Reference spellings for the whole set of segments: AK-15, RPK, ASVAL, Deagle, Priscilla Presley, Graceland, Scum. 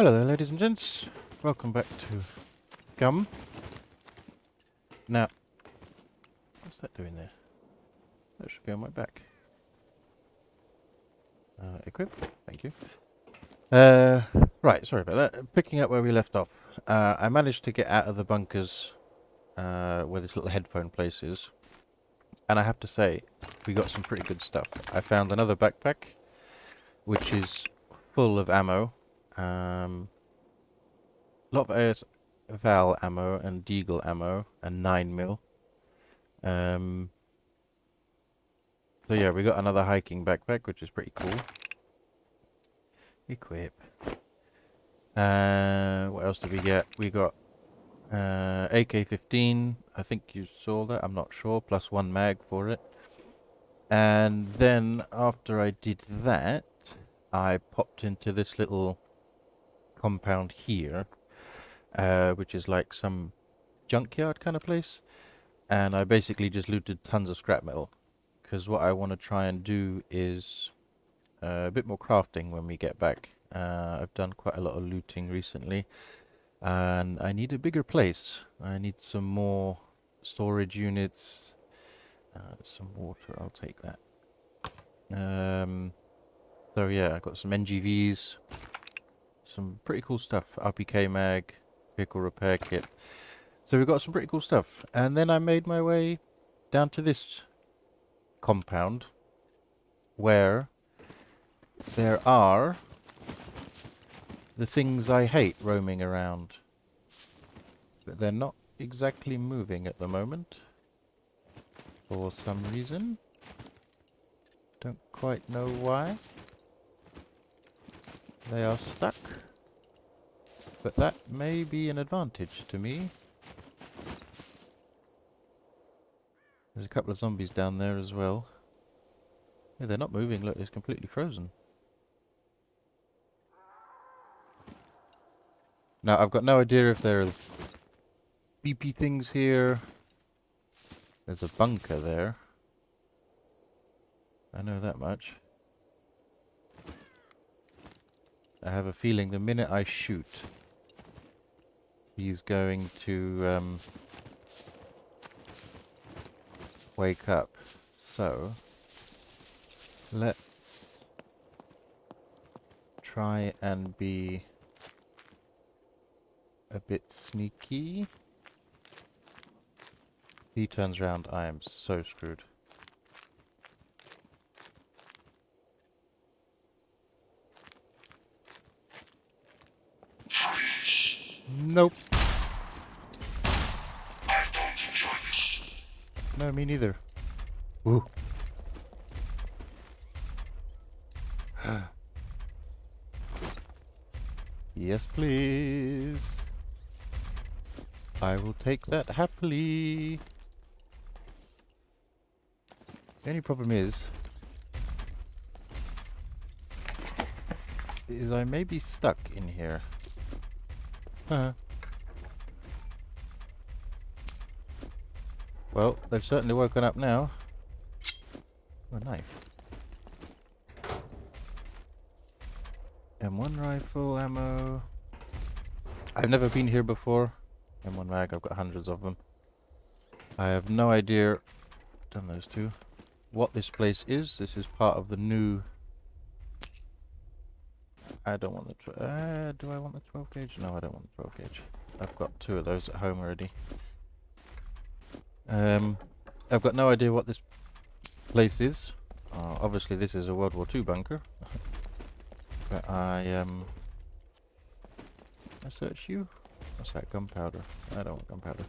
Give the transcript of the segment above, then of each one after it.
Hello there, ladies and gents. Welcome back to Scum. Now, what's that doing there? That should be on my back. Equip, thank you. Right, sorry about that. Picking up where we left off. I managed to get out of the bunkers where this little headphone place is. And I have to say, we got some pretty good stuff. I found another backpack, which is full of ammo. A lot of ASVAL ammo and Deagle ammo and 9mm. So yeah, we got another hiking backpack, which is pretty cool. Equip. What else did we get? We got AK-15. I think you saw that. I'm not sure. Plus 1 mag for it. And then after I did that, I popped into this little compound here, which is like some junkyard kind of place, and I basically just looted tons of scrap metal, because what I want to try and do is a bit more crafting when we get back. I've done quite a lot of looting recently, and I need a bigger place. I need some more storage units. Some water, I'll take that. So yeah, I got some NGVs. Some pretty cool stuff. RPK mag, vehicle repair kit. So we got some pretty cool stuff. And then I made my way down to this compound, where there are the things I hate roaming around. But they're not exactly moving at the moment, for some reason. Don't quite know why. They are stuck, but that may be an advantage to me. There's a couple of zombies down there as well. Yeah, they're not moving. Look, it's completely frozen. Now, I've got no idea if there are beepy things here. There's a bunker there. I know that much. I have a feeling the minute I shoot, he's going to wake up. So, let's try and be a bit sneaky. If he turns around, I am so screwed. Nope. I don't enjoy this. No, me neither. Woo. Yes, please. I will take that happily. The only problem is I may be stuck in here. Well, they've certainly woken up now. Oh, a knife. M1 rifle ammo. I've never been here before. M1 mag, I've got hundreds of them. I have no idea. Done those two. What this place is. This is part of the new. I don't want the... do I want the 12 gauge? No, I don't want the 12 gauge. I've got two of those at home already. I've got no idea what this place is. Obviously, this is a World War II bunker. But I search you. What's that? Gunpowder. I don't want gunpowder.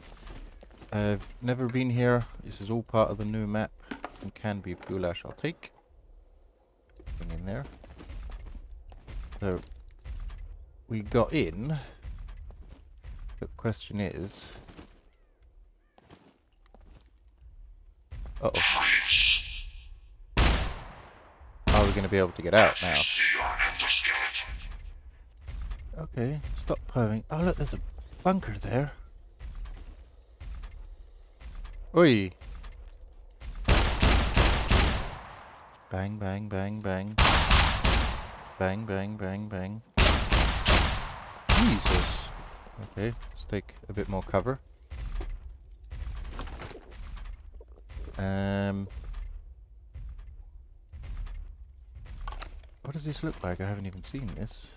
I've never been here. This is all part of the new map. And can be goulash. I'll take. Bring in there. So, we got in, but the question is... Uh-oh. Are we going to be able to get out now? Okay, stop climbing. Oh look, there's a bunker there. Oi! Bang, bang, bang, bang. Bang, bang, bang, bang. Jesus. Okay, let's take a bit more cover. What does this look like? I haven't even seen this.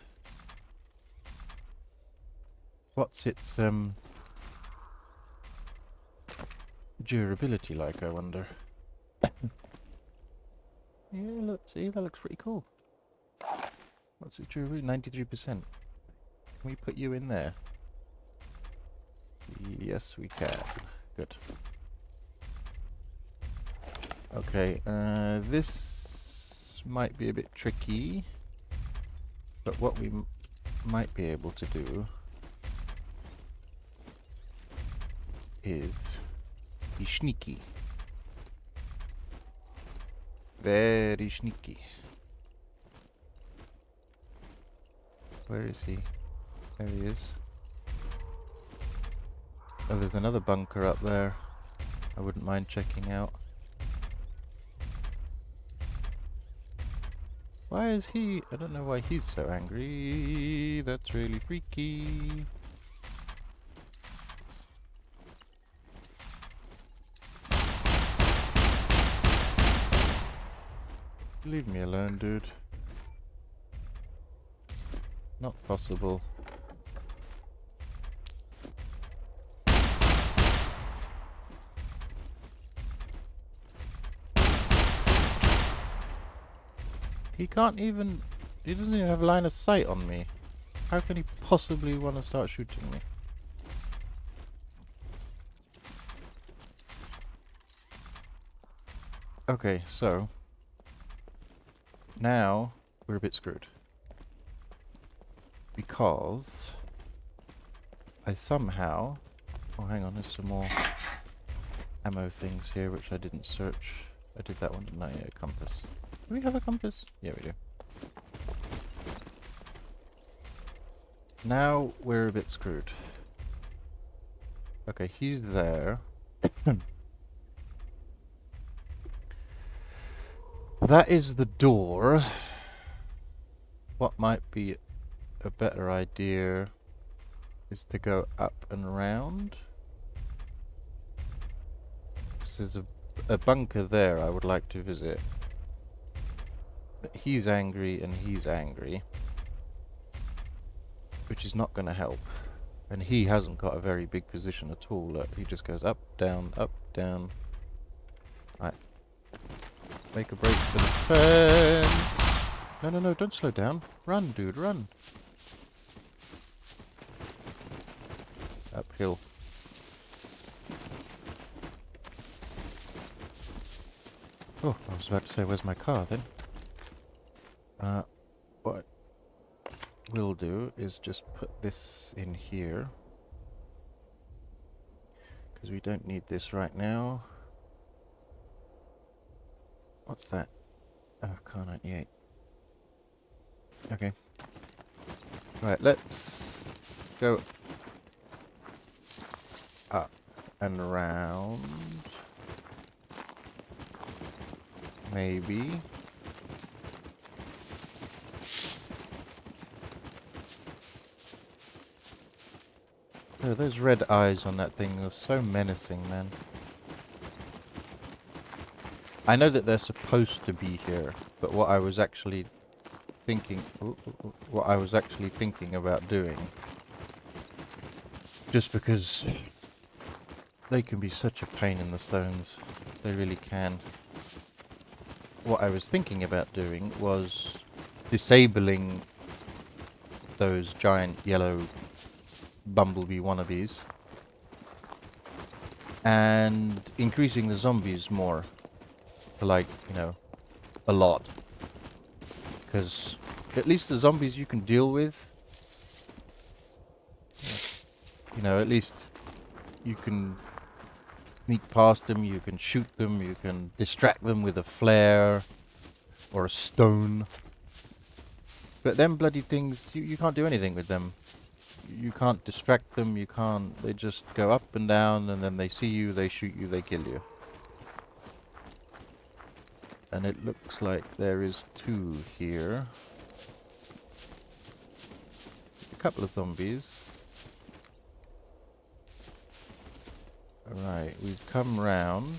What's its durability like, I wonder? Yeah, look, see, that looks pretty cool. What's its durability? 93%. Can we put you in there? Yes, we can. Good. Okay, this might be a bit tricky, but what we might be able to do is be sneaky. Very sneaky. Where is he? There he is. Oh, there's another bunker up there. I wouldn't mind checking out. Why is he? I don't know why he's so angry. That's really freaky. Leave me alone, dude. Not possible. He can't even... He doesn't even have line of sight on me. How can he possibly want to start shooting me? Okay, so... now, we're a bit screwed. Because... I somehow... Oh, hang on, there's some more ammo things here which I didn't search. I did that one, didn't I? Yeah, compass. Do we have a compass? Yeah, we do. Now we're a bit screwed. Okay, he's there. That is the door. What might be a better idea is to go up and round. Because there's a bunker there I would like to visit. But he's angry and he's angry, which is not going to help. And he hasn't got a very big position at all. Look, he just goes up, down, up, down. Right, make a break for the fence. No, no, no! Don't slow down. Run, dude, run. Uphill. Oh, I was about to say, where's my car then? What we'll do is just put this in here, because we don't need this right now. What's that? Oh, car 98. Okay. Right, let's go up and round. Maybe. Oh, those red eyes on that thing are so menacing, man. I know that they're supposed to be here, but what I was actually thinking, about doing, just because they can be such a pain in the stones, they really can. What I was thinking about doing was disabling those giant yellow bumblebee wannabes and increasing the zombies more to, like, you know, a lot, because at least the zombies you can deal with, you know, at least you can sneak past them, you can shoot them, you can distract them with a flare or a stone. But them bloody things, you can't do anything with them. You can't distract them, you can't... They just go up and down, and then they see you, they shoot you, they kill you. And it looks like there is two here. couple of zombies. Alright, we've come round.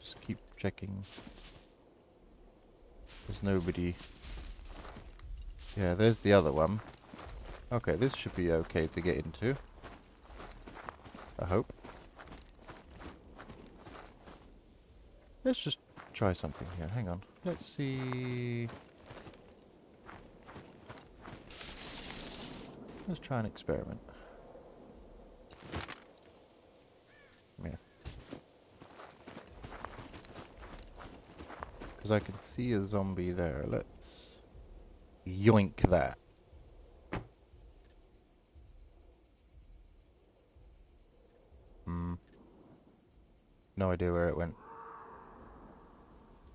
Just keep checking. There's nobody. Yeah, there's the other one. Okay, this should be okay to get into. I hope. Let's just try something here. Hang on. Let's see. Let's try an experiment. Yeah. Because I can see a zombie there. Let's yoink that. No idea where it went.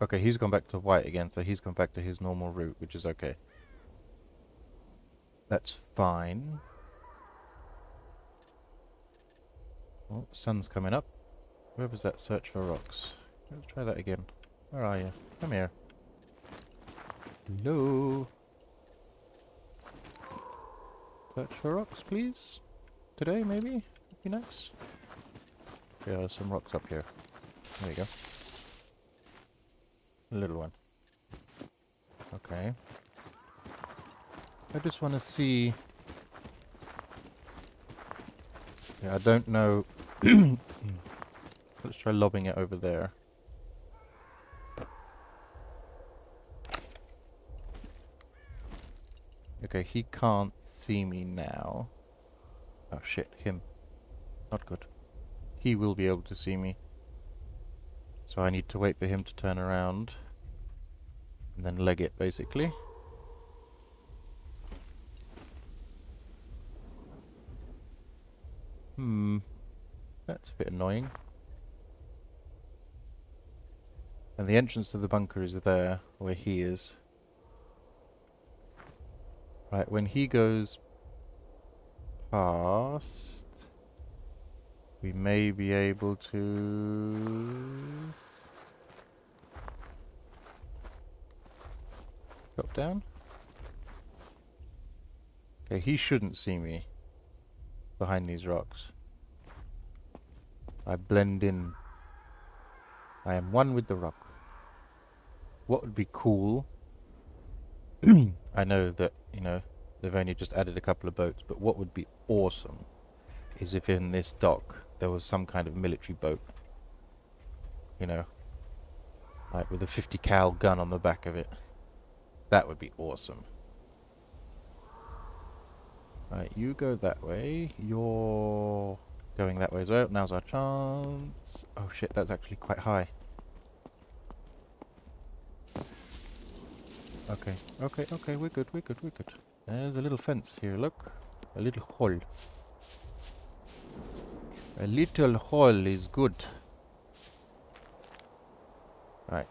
Okay, he's gone back to white again, so he's gone back to his normal route, which is okay. That's fine. Oh, sun's coming up. Where was that search for rocks? Let's try that again. Where are you? Come here. Hello. Search for rocks, please. Today, maybe? Would be nice. Yeah, there's some rocks up here. There you go. A little one. Okay. I just want to see... Yeah, I don't know... Let's try lobbing it over there. Okay, he can't see me now. Oh shit, him. Not good. He will be able to see me. So I need to wait for him to turn around. And then leg it, basically. That's a bit annoying. And the entrance to the bunker is there, where he is. Right, when he goes past... We may be able to... Drop down. Okay, he shouldn't see me behind these rocks. I blend in. I am one with the rock. What would be cool... I know that, you know, they've only just added a couple of boats, but what would be awesome is if in this dock there was some kind of military boat. You know, like with a 50 cal gun on the back of it. That would be awesome. Right, you go that way. You're going that way as well. Now's our chance. Oh shit, that's actually quite high. Okay, okay, okay, we're good, we're good, we're good. There's a little fence here, look. A little hole. A little hole is good. Right.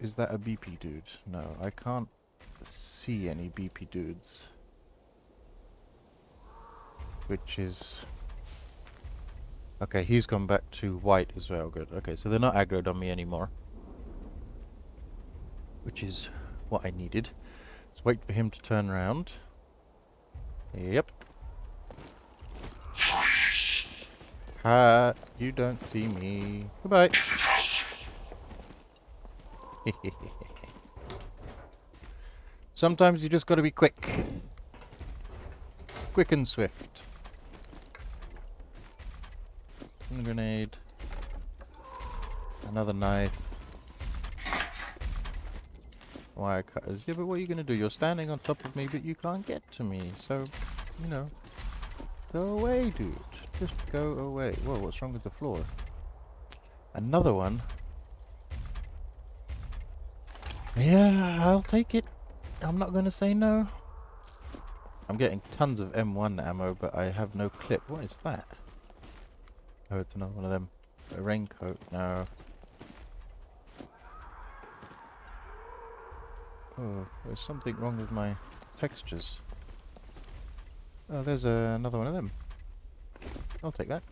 Is that a BP dude? No, I can't see any BP dudes. Which is... Okay, he's gone back to white as well, good. Okay, so they're not aggroed on me anymore. Which is what I needed. Let's wait for him to turn around. Yep. Ha! You don't see me. Goodbye. Sometimes you just gotta be quick. Quick and swift. One grenade. Another knife. Wire cutters. Yeah, but what are you going to do? You're standing on top of me, but you can't get to me. So, you know. Go away, dude. Just go away. Whoa, what's wrong with the floor? Another one? Yeah, I'll take it. I'm not going to say no. I'm getting tons of M1 ammo, but I have no clip. What is that? Oh, it's another one of them. A raincoat? No. Oh, there's something wrong with my textures. Oh, there's another one of them. I'll take that.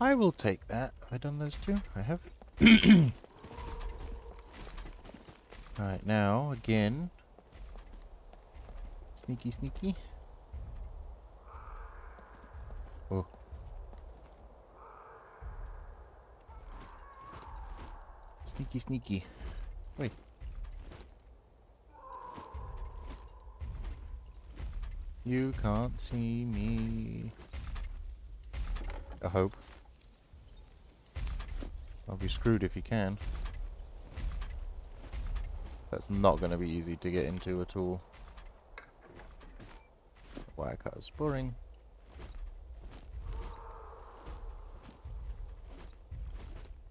I will take that. Have I done those two? I have. Alright, now, again. Sneaky, sneaky. Oh. Sneaky, sneaky. Wait. You can't see me. I hope. I'll be screwed if you can. That's not going to be easy to get into at all. Wire cut is boring.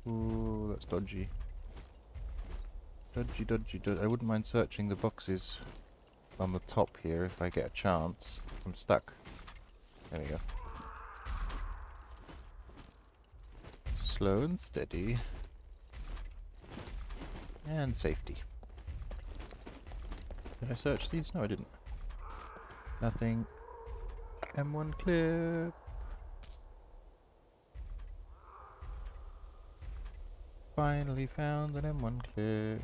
Ooh, that's dodgy. Dodgy, dodgy, dodgy. I wouldn't mind searching the boxes on the top here if I get a chance. I'm stuck. There we go. Slow and steady. And safety. Did I search these? No, I didn't. Nothing. M1 clip. Finally found an M1 clip.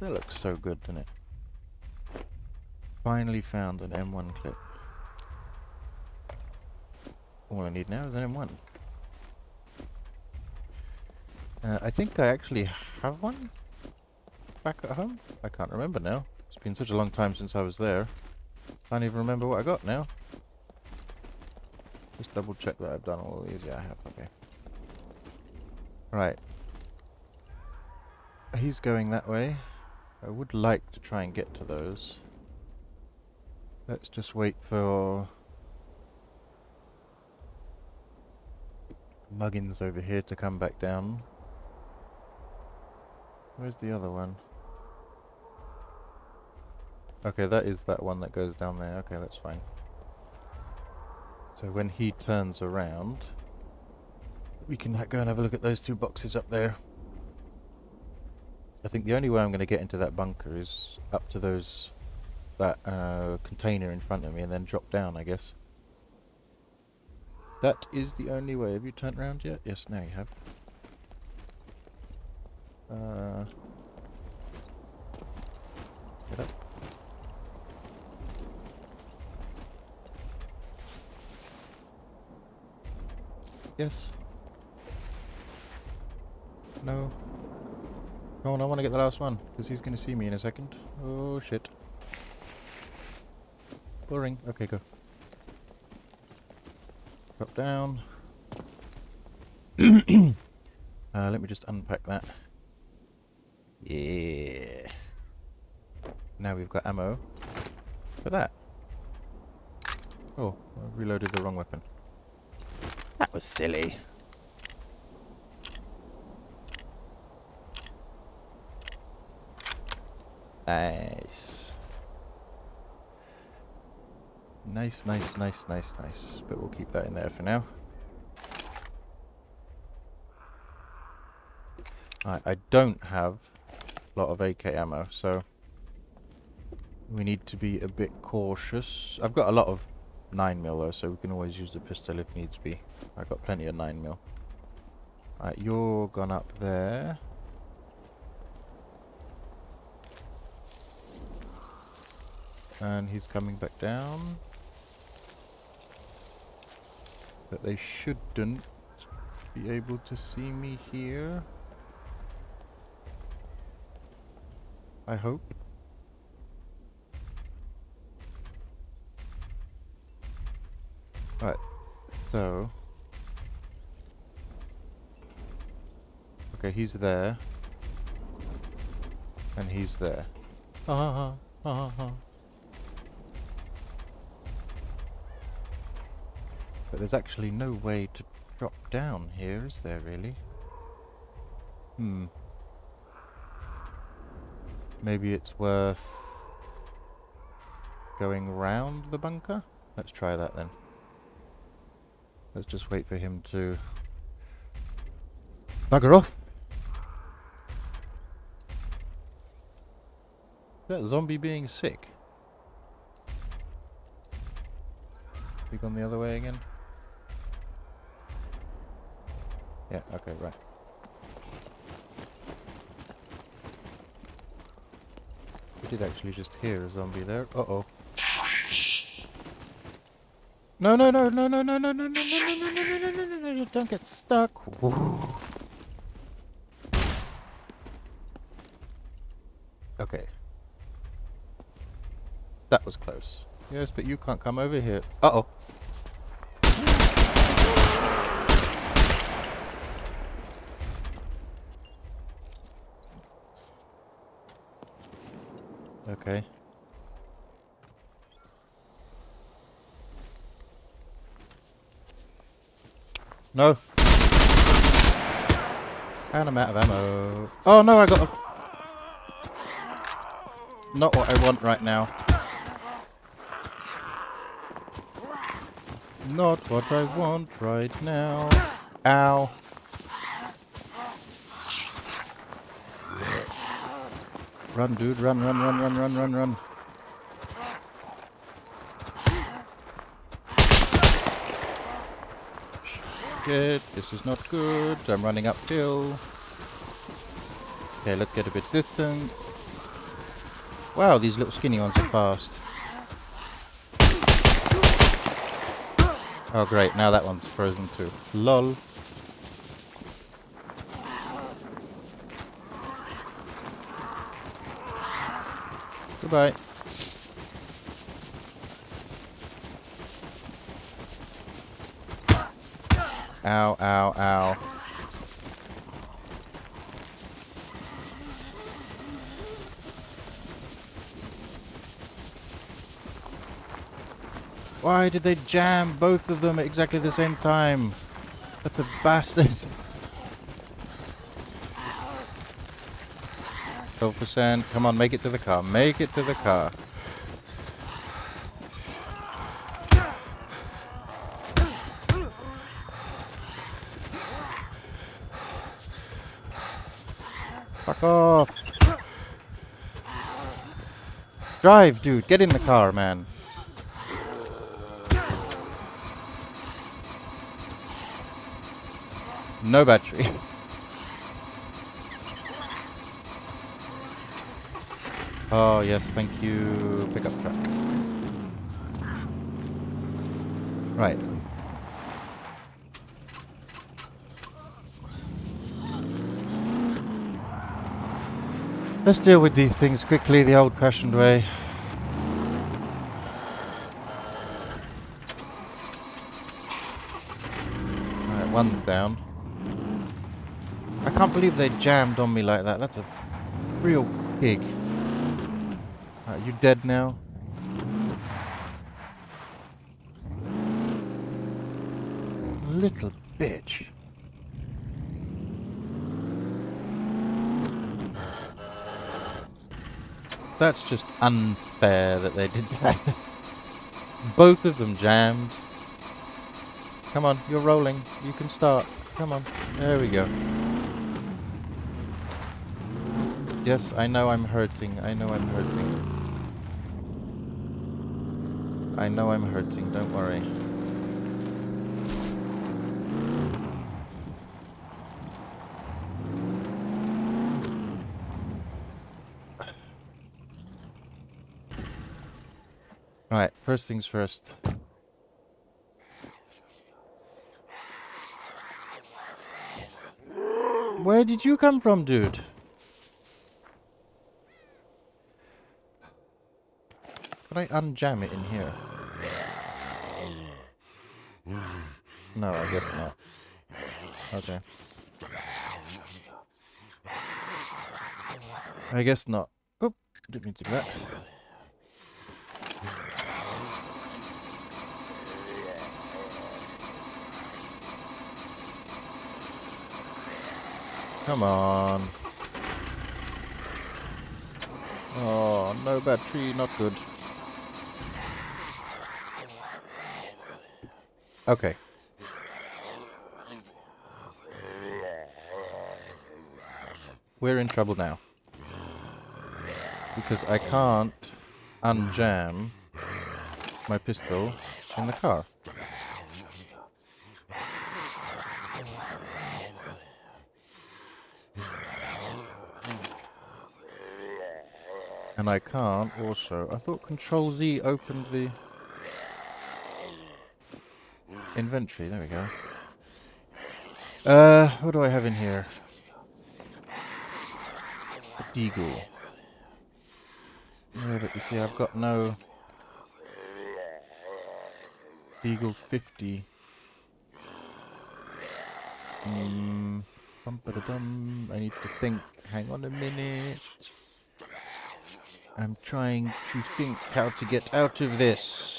That looks so good, doesn't it? Finally found an M1 clip. All I need now is an M1. I think I actually have one back at home. I can't remember now. It's been such a long time since I was there. Can't even remember what I got now. Just double check that I've done all these. Yeah, I have. Okay. Right. He's going that way. I would like to try and get to those. Let's just wait for Muggins over here to come back down. Where's the other one? Okay, that is that one that goes down there. Okay, that's fine. So when he turns around, we can go and have a look at those two boxes up there. I think the only way I'm going to get into that bunker is up to those, that container in front of me, and then drop down, I guess. That is the only way. Have you turned around yet? Yes, now you have. Get up. Yes. No. Oh, no, I want to get the last one, because he's going to see me in a second. Oh, shit. Boring. Okay, go. Drop down. Let me just unpack that. Yeah. Now we've got ammo for that. Oh, I reloaded the wrong weapon. That was silly. Nice. Nice, nice, nice, nice, nice. But we'll keep that in there for now. Alright, I don't have a lot of AK ammo, so we need to be a bit cautious. I've got a lot of 9mm though, so we can always use the pistol if needs be. I've got plenty of 9mm. Alright, you're gone up there. And he's coming back down. But they shouldn't be able to see me here. I hope. Alright, so. Okay, he's there. And he's there. Uh-huh, uh-huh. But there's actually no way to drop down here, is there really? Hmm. Maybe it's worth going round the bunker? Let's try that then. Let's just wait for him to bugger off. That zombie being sick. We've gone the other way again. Yeah, okay, right. We did actually just hear a zombie there. Uh-oh. No, no, no, no, no, no, no, no, no, no, no, no, no, no, no, no, no, don't get stuck. Okay. That was close. Yes, but you can't come over here. Uh-oh. Okay. No. And I'm out of ammo. Oh no, I got a... Not what I want right now. Not what I want right now. Ow. Run, dude, run, run, run, run, run, run, run. Shit, this is not good. I'm running uphill. Okay, let's get a bit distance. Wow, these little skinny ones are fast. Oh great, now that one's frozen too. LOL. Goodbye. Ow, ow, ow. Why did they jam both of them at exactly the same time? That's a bastard. Go for sand. Come on, make it to the car. Make it to the car. Fuck off! Drive, dude! Get in the car, man! No battery. Oh yes, thank you. Pickup truck. Right. Let's deal with these things quickly, the old-fashioned way. Alright, one's down. I can't believe they jammed on me like that. That's a real pig. Are you dead now? Little bitch. That's just unfair that they did that. Both of them jammed. Come on, you're rolling. You can start. Come on. There we go. Yes, I know I'm hurting. I know I'm hurting. I know I'm hurting. Don't worry. Right, first things first. Where did you come from, dude? Could I unjam it in here? No, I guess not. Okay. I guess not. Oop, didn't mean to do that. Come on. Oh, no battery, not good. Okay. We're in trouble now. because I can't unjam my pistol in the car. And I can't also... I thought Control Z opened the inventory. There we go. What do I have in here? A deagle. Yeah, but you see, I've got no deagle 50. Bum-ba-da-bum. I need to think. Hang on a minute. I'm trying to think how to get out of this.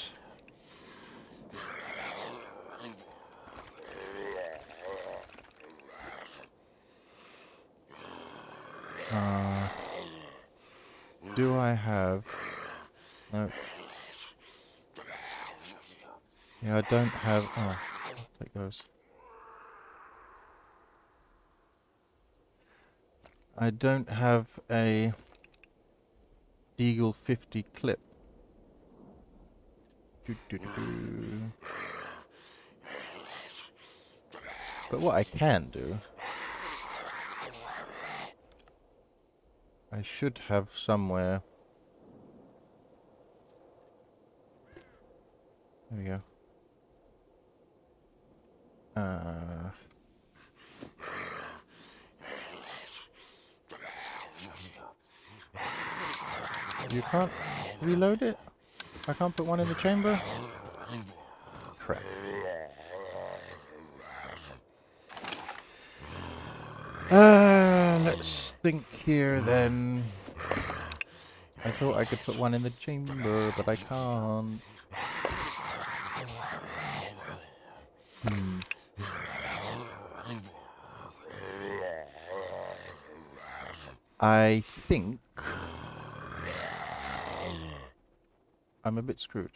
Do I have... No. Yeah, I don't have... Oh, take those. I don't have a... Deagle 50 clip. But what I can do, I should have somewhere. There we go. You can't reload it? I can't put one in the chamber? Crap. Let's think here then. I thought I could put one in the chamber, but I can't. I think... I'm a bit screwed.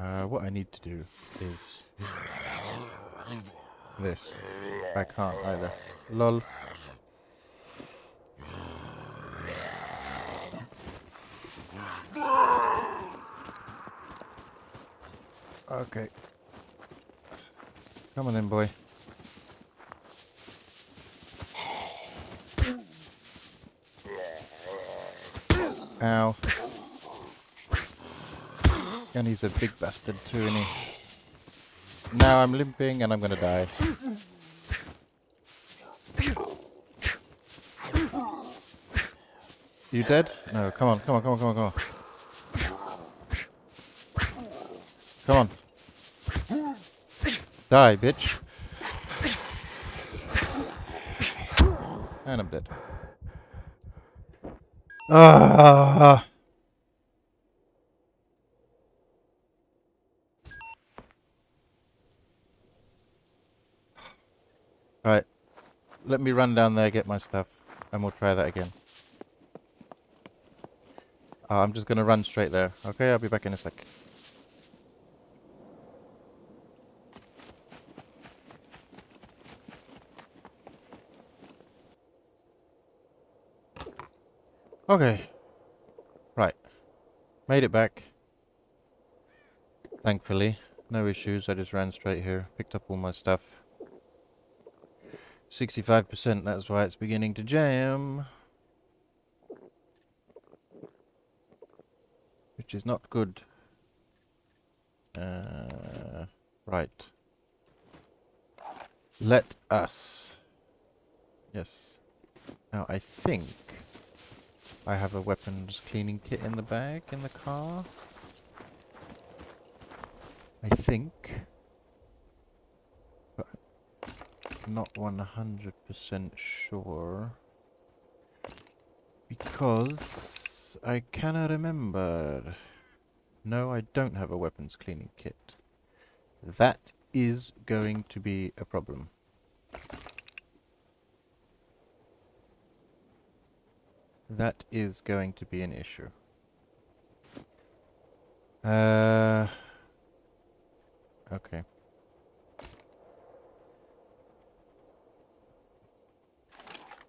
What I need to do is this. I can't either. Lol. Okay. Come on in, boy. Ow. And he's a big bastard too, isn't he? Now I'm limping and I'm gonna die. You dead? No, come on, come on, come on, come on, come on. Come on. Die, bitch. And I'm dead. Right, let me run down there, get my stuff, and we'll try that again. I'm just gonna run straight there. Okay, I'll be back in a sec. Okay, right, made it back, thankfully, no issues, I just ran straight here, picked up all my stuff, 65%, that's why it's beginning to jam, which is not good. Right, let us, yes, now I think... I have a weapons cleaning kit in the bag, in the car. I think. But not 100% sure. Because I cannot remember. No, I don't have a weapons cleaning kit. That is going to be a problem. That is going to be an issue. Okay.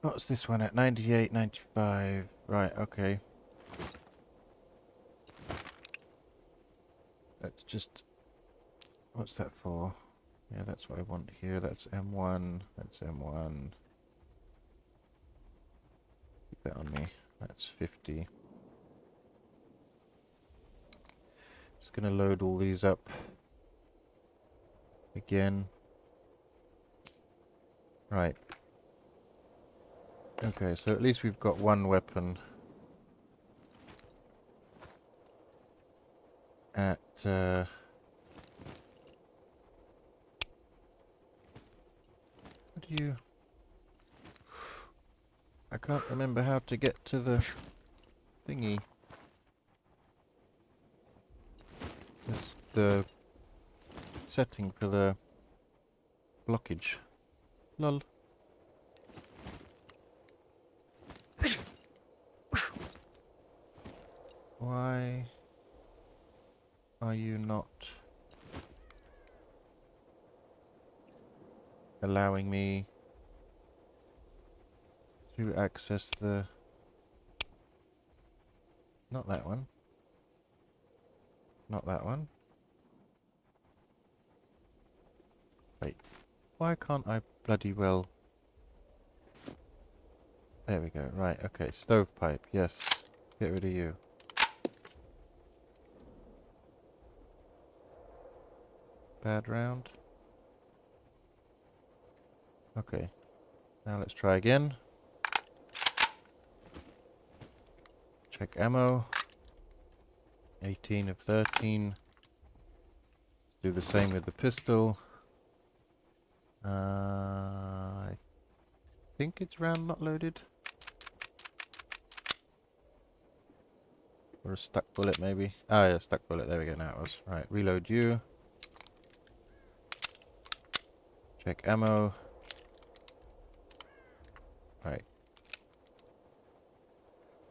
What's this one at? 98, 95. Right, okay. That's just... What's that for? Yeah, that's what I want here. That's M1. That's M1. Keep that on me. That's 50. Just going to load all these up again. Right. Okay, so at least we've got one weapon at what do you... I can't remember how to get to the thingy. It's the setting for the blockage. Lol. Why are you not allowing me to access the... Not that one. Not that one. Wait. Why can't I bloody well... There we go. Right, okay. Stovepipe. Yes. Get rid of you. Bad round. Okay. Now let's try again. Check ammo. 18 of 13. Do the same with the pistol. I think it's round not loaded. Or a stuck bullet, maybe. Ah, yeah, stuck bullet. There we go. Now it was. Right, reload you. Check ammo. Right.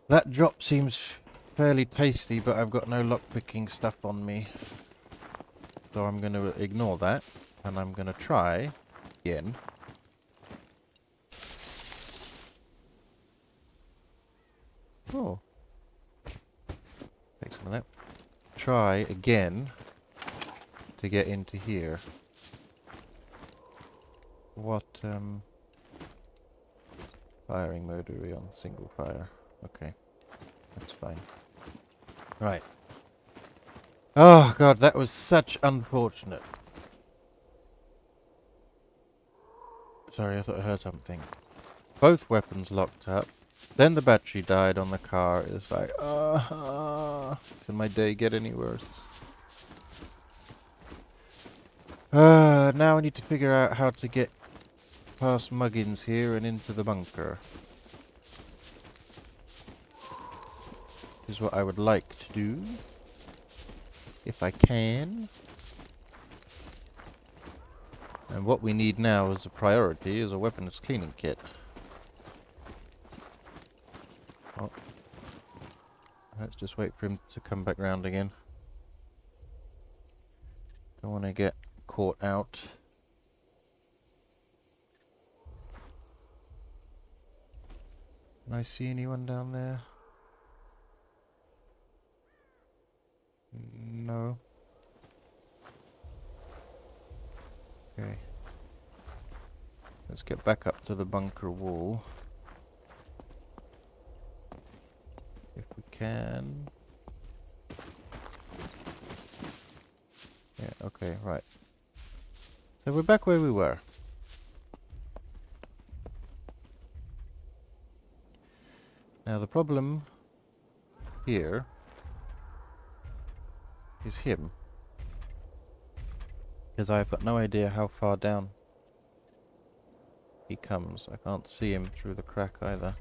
That drop seems fairly tasty, but I've got no lockpicking stuff on me. So I'm going to ignore that. And I'm going to try again. Oh. Take some of that. Try again to get into here. What firing mode are we on? Single fire. Okay. That's fine. Right. Oh god, that was such unfortunate. Sorry, I thought I heard something. Both weapons locked up. Then the battery died on the car. It was like, can my day get any worse? Now I need to figure out how to get past Muggins here and into the bunker. This is what I would like to do. If I can. And what we need now as a priority is a weapons cleaning kit. Oh. Let's just wait for him to come back round again. Don't want to get caught out. Can I see anyone down there? No. Okay. Let's get back up to the bunker wall. If we can. Yeah, okay, right. So we're back where we were. Now the problem here is him. Because I've got no idea how far down he comes. I can't see him through the crack either.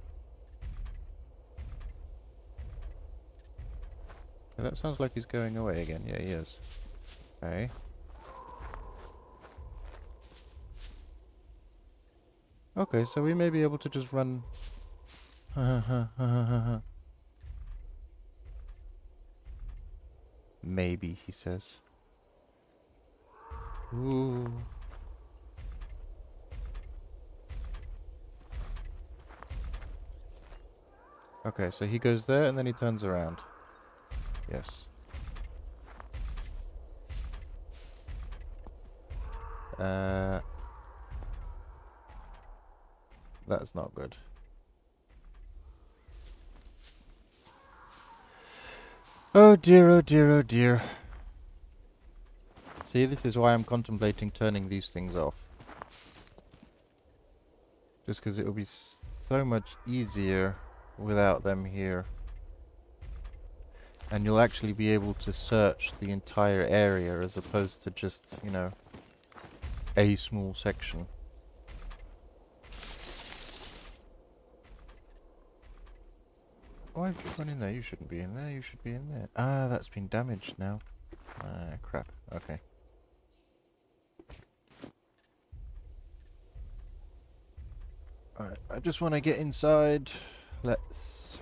Yeah, that sounds like he's going away again. Yeah, he is. Okay. Okay, so we may be able to just run... Maybe, he says. Ooh. Okay, so he goes there and then he turns around. Yes. That's not good. Oh dear, oh dear, oh dear. See, this is why I'm contemplating turning these things off. Just because it will be so much easier without them here. And you'll actually be able to search the entire area as opposed to just, you know, a small section. Why have you gone in there? You shouldn't be in there. You should be in there. Ah, that's been damaged now. Ah, crap. Okay. Alright, I just want to get inside. Let's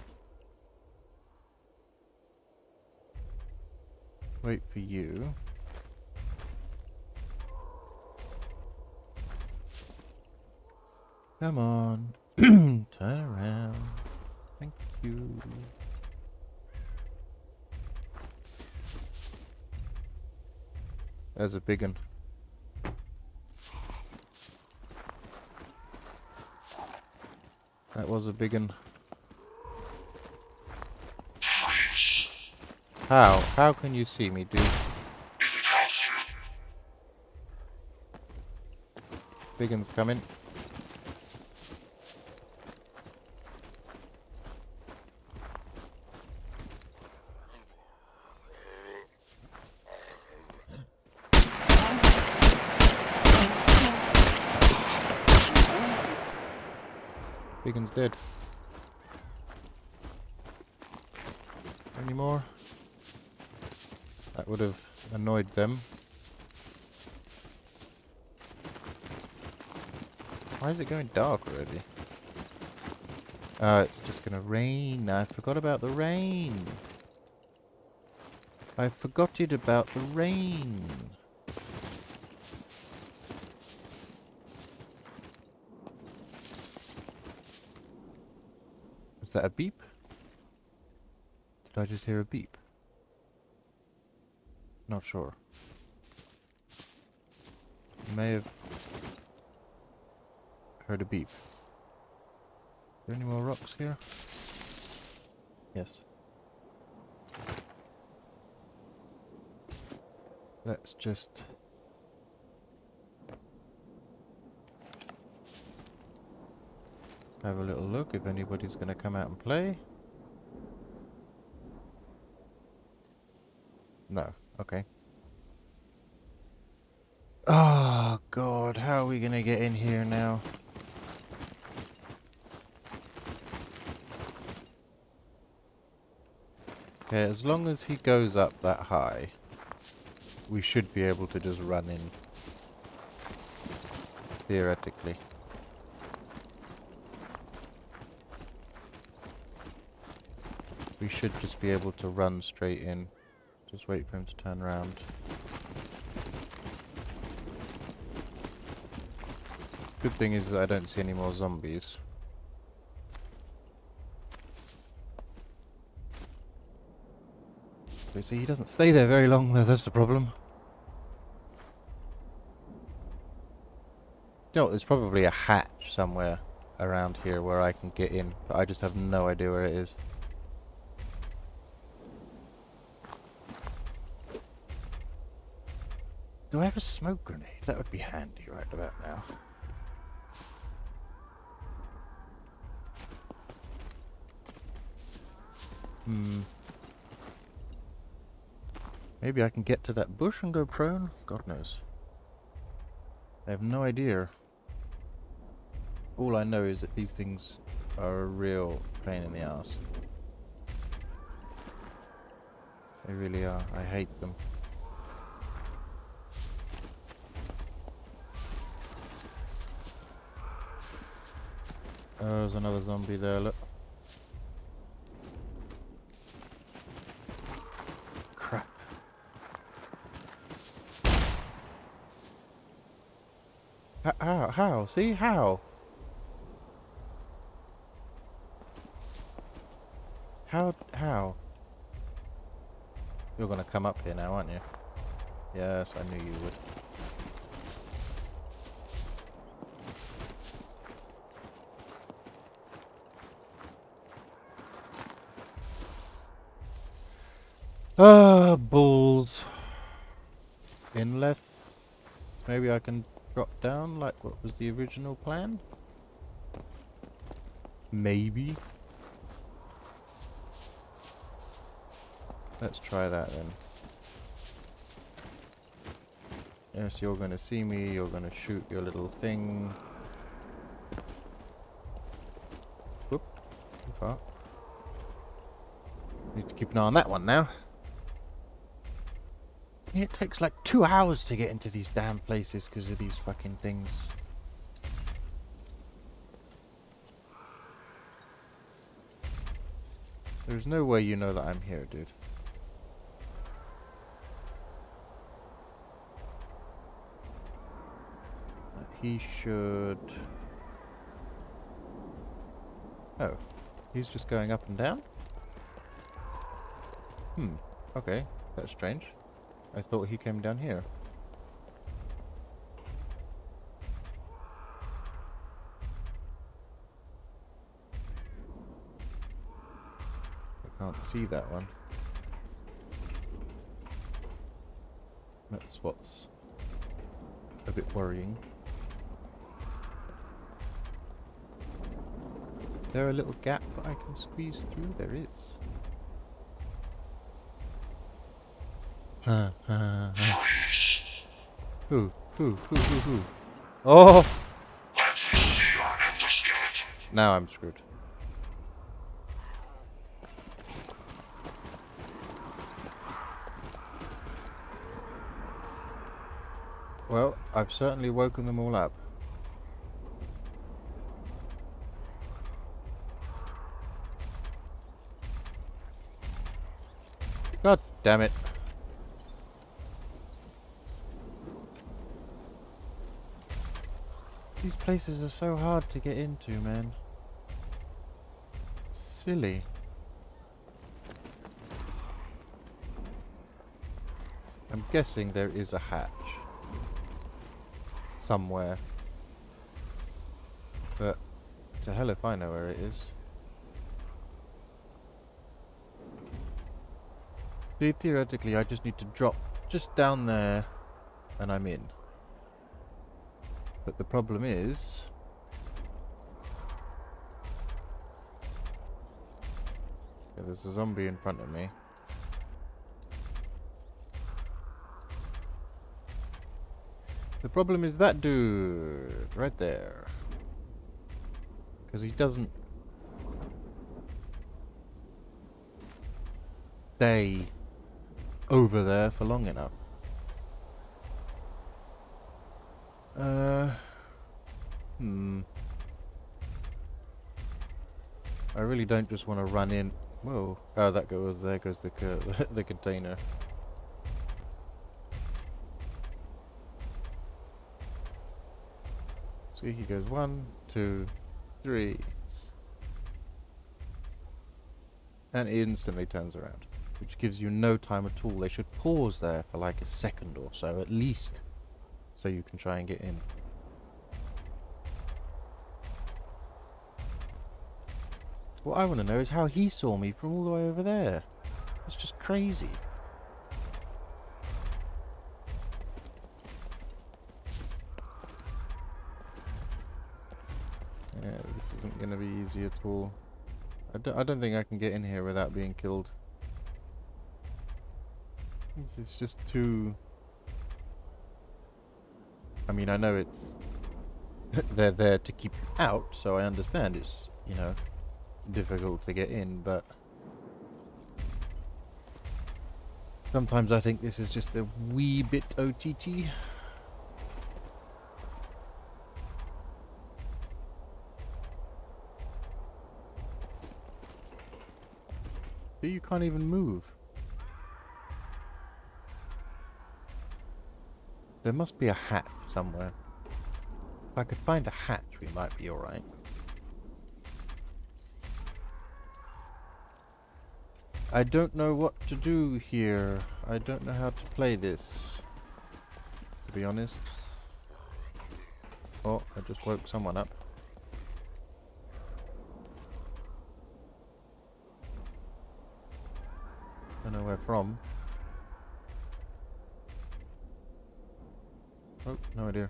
wait for you. Come on. Turn around. Thank you. There's a big one. That was a big one. How? How can you see me, dude? Big one's coming. Beacon's dead. Any more? That would have annoyed them. Why is it going dark already? Oh, it's just gonna rain. I forgot about the rain. I forgot it about the rain. Is that a beep? Did I just hear a beep? Not sure. May have heard a beep. Are there any more rocks here? Yes. Let's just have a little look if anybody's going to come out and play. No. Okay. Oh, God. How are we going to get in here now? Okay, as long as he goes up that high, we should be able to just run in. Theoretically. We should just be able to run straight in. Just wait for him to turn around. Good thing is that I don't see any more zombies. So you see, he doesn't stay there very long though, that's the problem. You know, there's probably a hatch somewhere around here where I can get in, but I just have no idea where it is. Do I have a smoke grenade? That would be handy right about now. Hmm. Maybe I can get to that bush and go prone? God knows. I have no idea. All I know is that these things are a real pain in the ass. They really are. I hate them. There's another zombie there, look. Crap. How? See? How? How? You're gonna come up here now, aren't you? Yes, I knew you would. Ah, balls. Unless maybe I can drop down like what was the original plan? Maybe. Let's try that then. Yes, you're gonna see me, you're gonna shoot your little thing. Whoop, too far. Need to keep an eye on that one now. It takes like 2 hours to get into these damn places because of these fucking things. There's no way you know that I'm here, dude. He should... Oh, he's just going up and down? Hmm, okay, that's strange. I thought he came down here. I can't see that one. That's what's a bit worrying. Is there a little gap that I can squeeze through? There is. Who? Oh! Let me see your ender skeleton. Now I'm screwed. Well, I've certainly woken them all up. God damn it. These places are so hard to get into, man. Silly. I'm guessing there is a hatch somewhere, but to hell if I know where it is. See, theoretically, I just need to drop just down there and I'm in. But the problem is, yeah, there's a zombie in front of me. The problem is that dude right there, because he doesn't stay over there for long enough. I really don't just want to run in. Whoa. Oh, that goes, there goes the the container. See, he goes 1, 2, 3. And he instantly turns around, which gives you no time at all. They should pause there for like a second or so at least, so you can try and get in. What I want to know is how he saw me from all the way over there. It's just crazy. Yeah, this isn't going to be easy at all. I don't think I can get in here without being killed. This is just too... I mean, I know it's... they're there to keep you out, so I understand it's, you know, difficult to get in, but... sometimes I think this is just a wee bit OTT. See, you can't even move. There must be a hatch somewhere. If I could find a hatch, we might be alright. I don't know what to do here. I don't know how to play this, to be honest. Oh, I just woke someone up. Don't know where from. Oh, no idea.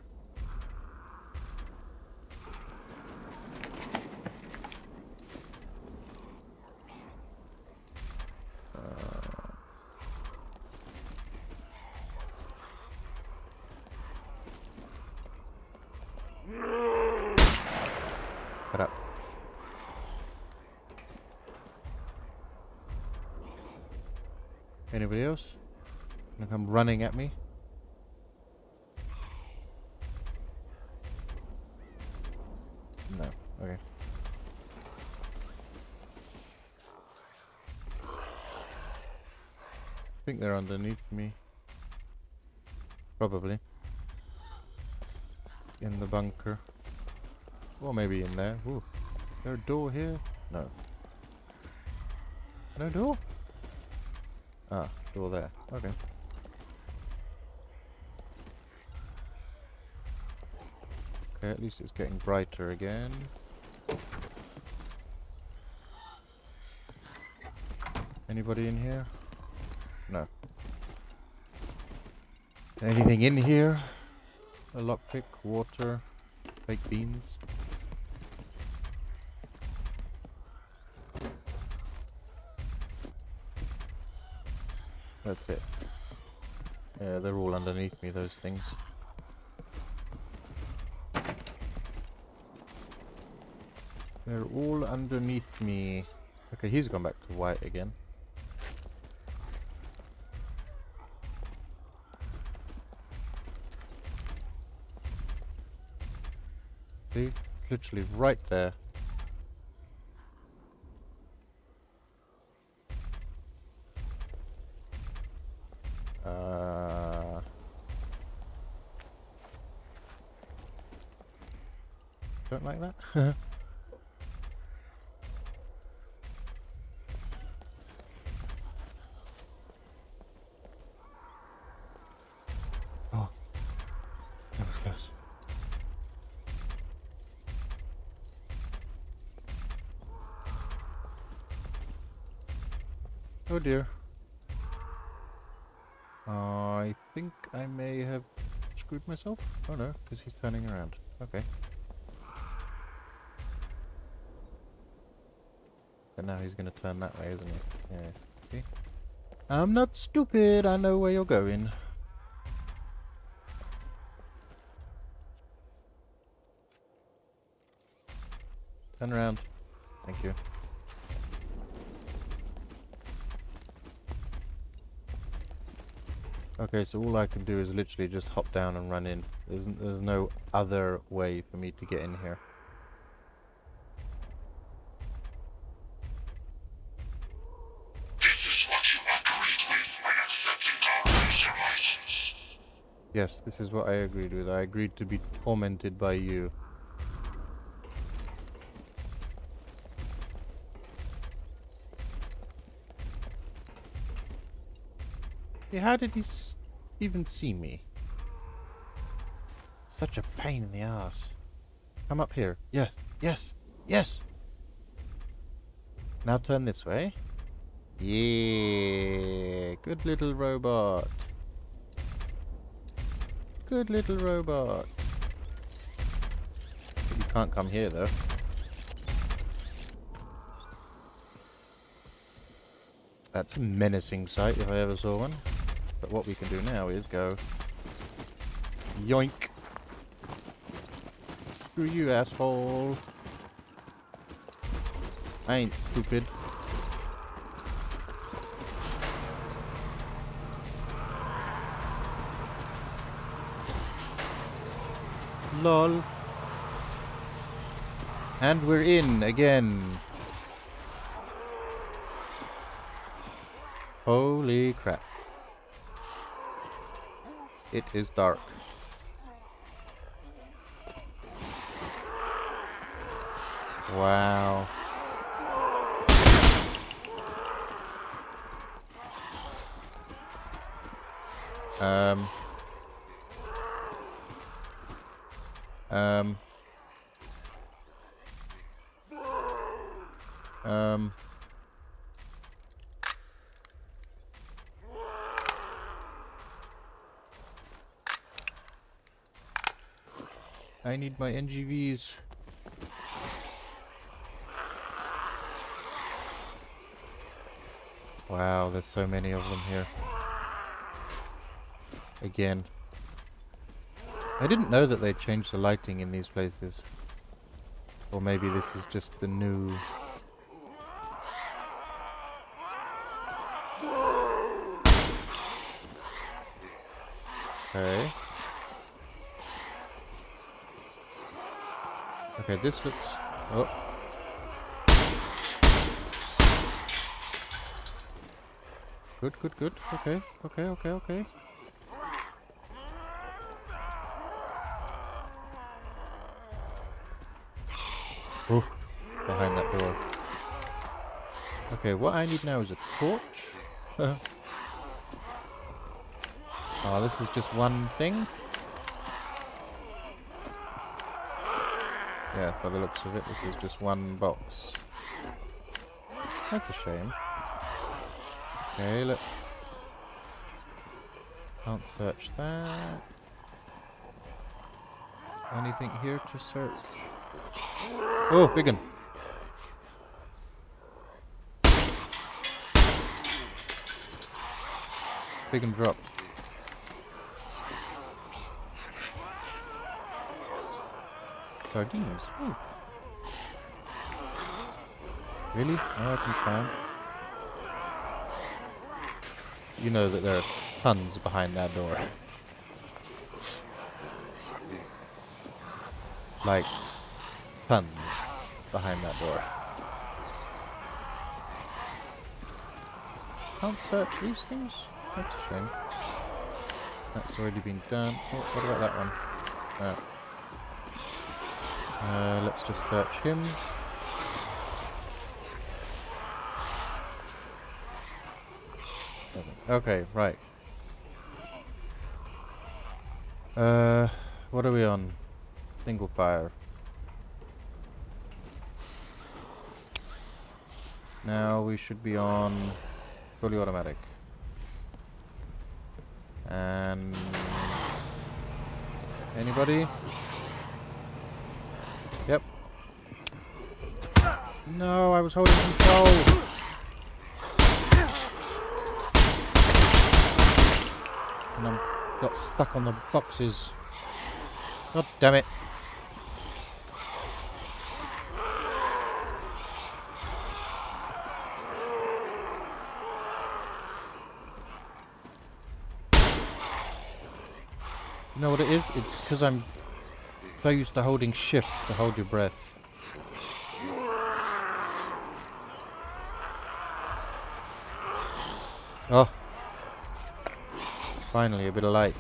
Anybody else? Gonna come running at me? No. Okay. I think they're underneath me. Probably. In the bunker. Or maybe in there. Ooh. Is there a door here? No. No door? Ah, door there. Okay. Okay, at least it's getting brighter again. Anybody in here? No. Anything in here? A lockpick, water, baked beans. That's it. Yeah, they're all underneath me, those things. They're all underneath me. Okay, he's gone back to white again. See? Literally right there. Don't like that. Oh, that was close. Oh dear. I think I may have screwed myself. Oh no, because he's turning around. Okay. But now he's going to turn that way, isn't he? Yeah. See? I'm not stupid. I know where you're going. Turn around. Thank you. Okay, so all I can do is literally just hop down and run in. There's no other way for me to get in here. Yes, this is what I agreed with. I agreed to be tormented by you. Yeah, how did he even see me? Such a pain in the ass. Come up here. Yes, yes, yes! Now turn this way. Yeah, good little robot. Good little robot. You can't come here though. That's a menacing sight if I ever saw one. But what we can do now is go... Yoink! Screw you, asshole! I ain't stupid. Lol. And we're in again. Holy crap. It is dark. Wow. I need my NGVs. Wow, there's so many of them here. Again. I didn't know that they changed the lighting in these places. Or maybe this is just the new... Okay. Okay, this looks... Oh. Good, good, good. Okay, okay, okay, okay. Oh, behind that door. Okay, what I need now is a torch. Oh, this is just one thing. Yeah, by the looks of it, this is just one box. That's a shame. Okay, let's... Can't search that. Anything here to search? Oh, big one. Big one drop. Sardines. Ooh. Really? Oh, I can find. You know that there are tons behind that door. Like, tons behind that door. Can't search these things? That's a shame. That's already been done. Oh, what about that one? Oh. Let's just search him. Okay, right. What are we on? Single fire. Now we should be on fully automatic. And... Anybody? Yep. No, I was holding control! And I got stuck on the boxes. God damn it. You know what it is? It's because I'm so used to holding shift to hold your breath. Oh. Finally, a bit of light.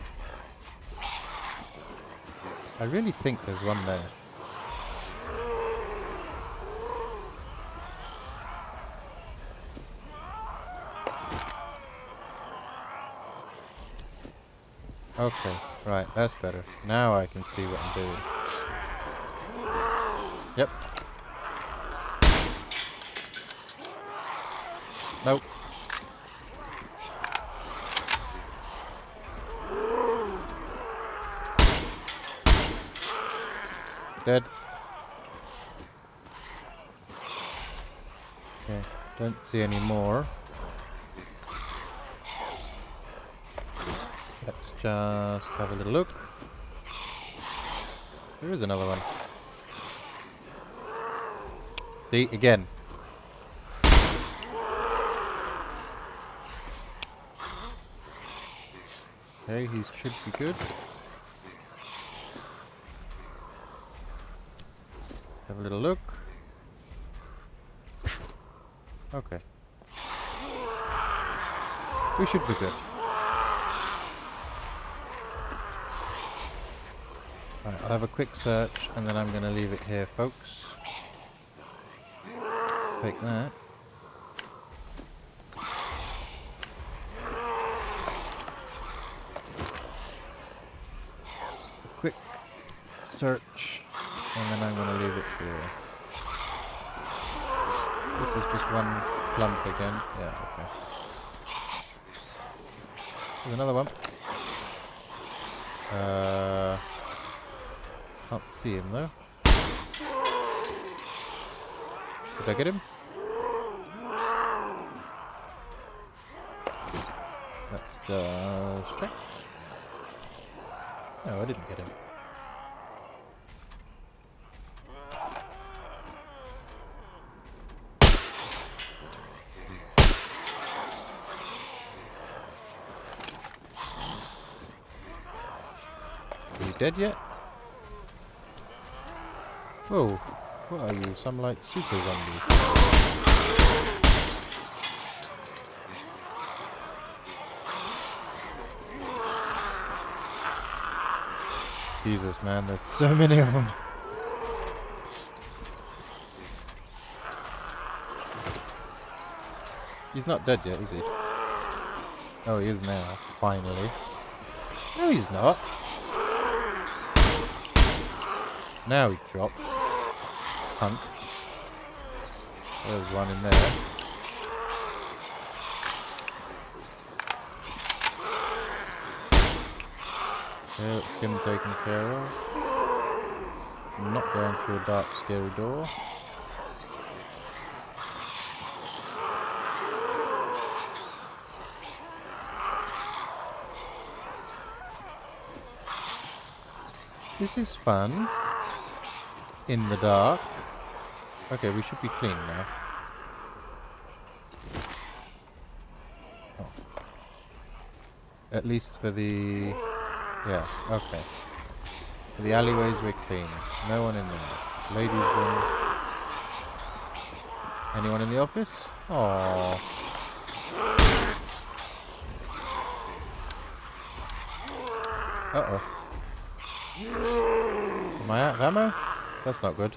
I really think there's one there. Okay, right, that's better. Now I can see what I'm doing. Yep. Nope. Dead. Okay, don't see any more. Let's just have a little look. There is another one. See, again. Okay, he should be good. Have a little look. Okay. We should be good. Alright, I'll have a quick search and then I'm going to leave it here, folks. Take that. search, and then I'm going to leave it here. This is just one clump again. Yeah, okay. There's another one. Can't see him though. Did I get him? Let's just check. No, I didn't get him. Are you dead yet? Whoa, what are you? Some like super zombie. Jesus, man, there's so many of them. He's not dead yet, is he? Oh, he is now, finally. No, he's not. Now he dropped. Punk. There's one in there. Yeah, that's Scum taken care of. I'm not going through a dark, scary door. This is fun. In the dark. Okay, we should be clean now. Oh. At least for the... Yeah, okay. The alleyways we're clean. No one in there. Ladies' room. Anyone in the office? Aww. Uh-oh. Am I out of ammo? That's not good.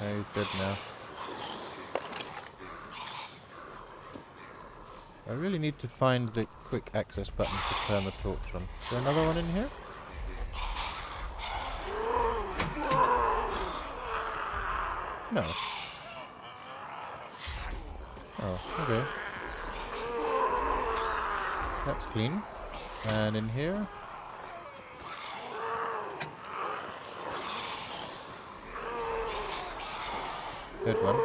No, he's dead now. I really need to find the quick access button to turn the torch on. Is there another one in here? No. Oh, okay. That's clean. And in here? Good one.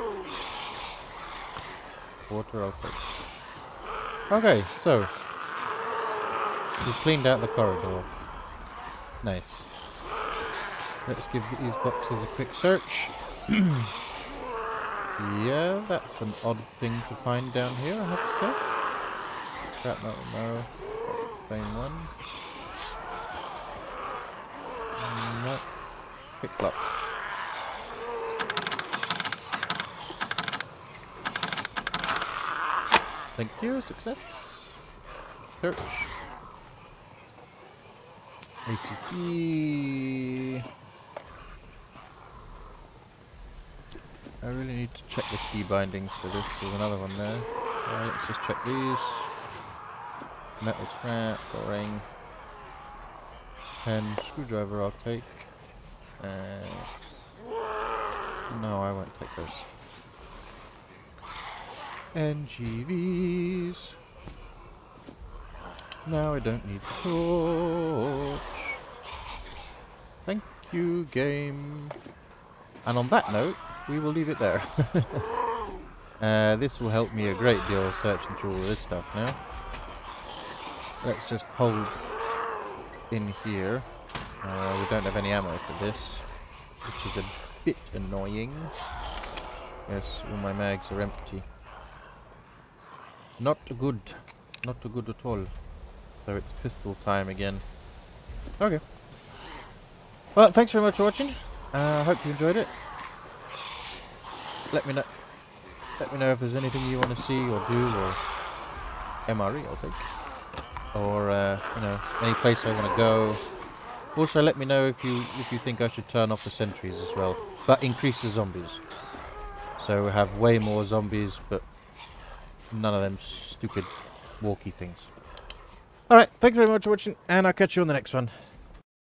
Water, I'll take. Okay, so we've cleaned out the corridor. Nice. Let's give these boxes a quick search. Yeah, that's an odd thing to find down here, I have to say. That metal marrow. Plain one. No. Quick block. Thank you, success. Search. ACP. I really need to check the key bindings for this. There's another one there. Alright, let's just check these. Metal scrap, boring. Pen, screwdriver I'll take. No, I won't take those. NGVs. Now I don't need the torch. Thank you, game. And on that note, we will leave it there. This will help me a great deal searching through all this stuff now. Let's just hold in here. We don't have any ammo for this, which is a bit annoying. Yes, all my mags are empty. Not good. Not good at all. So it's pistol time again. Okay. Well, thanks very much for watching. I hope you enjoyed it. Let me know if there's anything you want to see or do, or MRE, I think. Or you know, any place I want to go. Also, let me know if you think I should turn off the sentries as well, but increase the zombies. So we have way more zombies, but none of them stupid walkie things. Alright, thank you very much for watching, and I'll catch you on the next one.